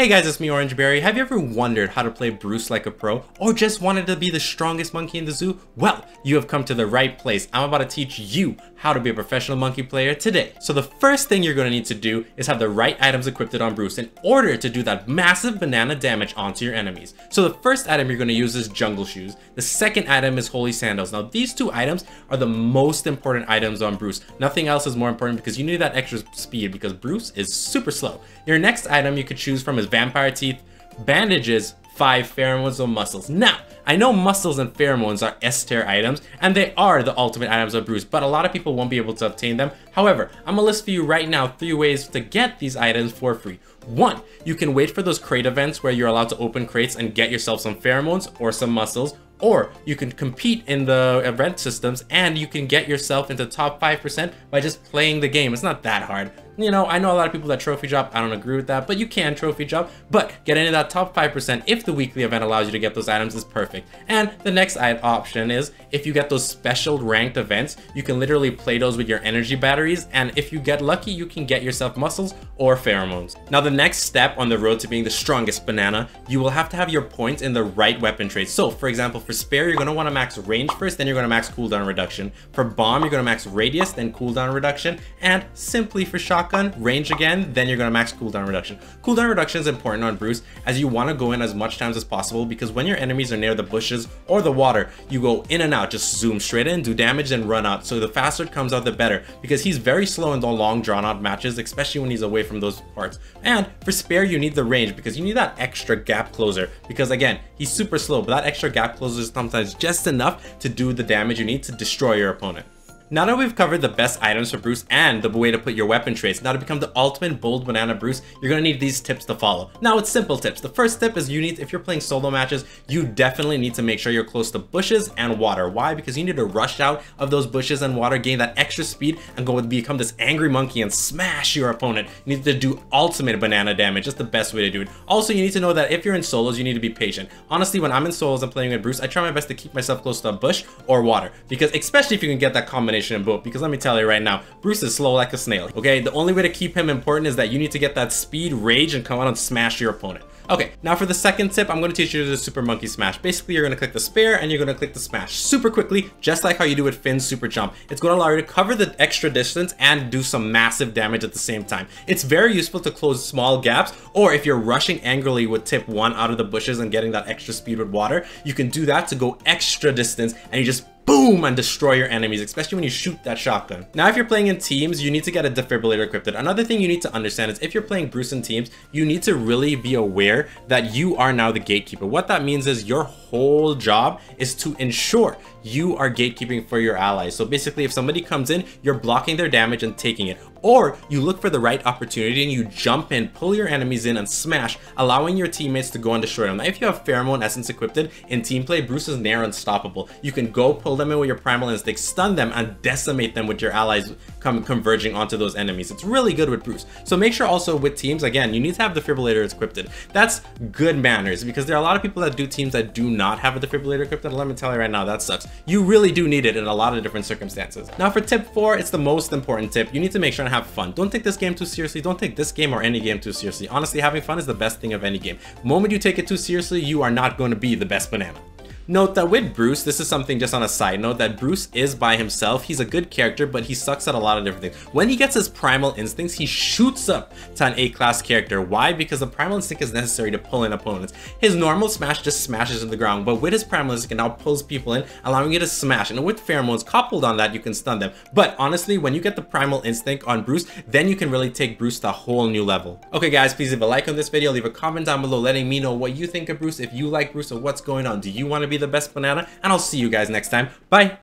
Hey guys, it's me, Orange Berry. Have you ever wondered how to play Bruce like a pro, or just wanted to be the strongest monkey in the zoo? Well, you have come to the right place. I'm about to teach you how to be a professional monkey player today. So the first thing you're going to need to do is have the right items equipped on Bruce in order to do that massive banana damage onto your enemies. So the first item you're going to use is Jungle Shoes. The second item is Holy Sandals. Now these two items are the most important items on Bruce. Nothing else is more important because you need that extra speed because Bruce is super slow. Your next item you could choose from is Vampire Teeth, Bandages, 5 Pheromones, or Muscles. Now, I know Muscles and Pheromones are S-tier items, and they are the ultimate items of Bruce, but a lot of people won't be able to obtain them. However, I'm gonna list for you right now 3 ways to get these items for free. 1, you can wait for those crate events where you're allowed to open crates and get yourself some Pheromones or some Muscles, or you can compete in the event systems and you can get yourself into top 5% by just playing the game. It's not that hard. You know, I know a lot of people that trophy drop. I don't agree with that, but you can trophy drop, but get into that top 5% if the weekly event allows you to get those items is perfect. And the next option is if you get those special ranked events, you can literally play those with your energy batteries. And if you get lucky, you can get yourself Muscles or Pheromones. Now, the next step on the road to being the strongest banana, you will have to have your points in the right weapon trade. So for example, for Spare, you're gonna wanna max range first, then you're gonna max cooldown reduction. For Bomb, you're gonna max radius, then cooldown reduction. And Simply for Shotgun, range again, then you're gonna max cooldown reduction. Cooldown reduction is important on Bruce as you wanna go in as much times as possible because when your enemies are near the bushes or the water, you go in and out, just zoom straight in, do damage, and run out. So the faster it comes out, the better because he's very slow in the long drawn out matches, especially when he's away from those parts. And for Spare, you need the range because you need that extra gap closer because again, he's super slow, but that extra gap closer is sometimes just enough to do the damage you need to destroy your opponent. Now that we've covered the best items for Bruce and the way to put your weapon traits, now to become the ultimate bold banana Bruce, you're gonna need these tips to follow. Now it's simple tips. The first tip is you need, if you're playing solo matches, you definitely need to make sure you're close to bushes and water. Why? Because you need to rush out of those bushes and water, gain that extra speed, and go and become this angry monkey and smash your opponent. You need to do ultimate banana damage. That's the best way to do it. Also, you need to know that if you're in solos, you need to be patient. Honestly, when I'm in solos and playing with Bruce, I try my best to keep myself close to a bush or water because especially if you can get that combination in both, because let me tell you right now, Bruce is slow like a snail. Okay, the only way to keep him important is that you need to get that speed, rage, and come out and smash your opponent. Okay, now for the second tip, I'm gonna teach you the super monkey smash. Basically, you're gonna click the Spare and you're gonna click the smash super quickly, just like how you do with Finn's super jump. It's gonna allow you to cover the extra distance and do some massive damage at the same time. It's very useful to close small gaps, or if you're rushing angrily with tip 1 out of the bushes and getting that extra speed with water, you can do that to go extra distance and you just boom and destroy your enemies, especially when you shoot that shotgun. Now, if you're playing in teams, you need to get a defibrillator equipped. Another thing you need to understand is if you're playing Bruce in teams, you need to really be aware that you are now the gatekeeper. What that means is your whole job is to ensure you are gatekeeping for your allies. So basically, if somebody comes in, you're blocking their damage and taking it. Or you look for the right opportunity and you jump in, pull your enemies in and smash, allowing your teammates to go and destroy them. Now, if you have Pheromone Essence equipped in team play, Bruce is near unstoppable. You can go pull them in with your Primal Instinct, stun them, and decimate them with your allies converging onto those enemies. It's really good with Bruce. So make sure also with teams, again, you need to have the defibrillator equipped. That's good manners because there are a lot of people that do teams that do not have a defibrillator equipped. Let me tell you right now, that sucks. You really do need it in a lot of different circumstances. Now for tip 4, it's the most important tip. You need to make sure have fun. Don't take this game too seriously. Don't take this game or any game too seriously. Honestly, having fun is the best thing of any game. The moment you take it too seriously, you are not going to be the best banana. Note that with Bruce, this is something just on a side note, that Bruce is by himself. He's a good character, but he sucks at a lot of different things. When he gets his primal instincts, he shoots up to an A-class character. Why? Because the primal instinct is necessary to pull in opponents. His normal smash just smashes into the ground, but with his primal instinct, it now pulls people in, allowing you to smash. And with pheromones coupled on that, you can stun them. But honestly, when you get the primal instinct on Bruce, then you can really take Bruce to a whole new level. Okay guys, please leave a like on this video, leave a comment down below letting me know what you think of Bruce, if you like Bruce, or what's going on. Do you want to be the best banana? And I'll see you guys next time. Bye.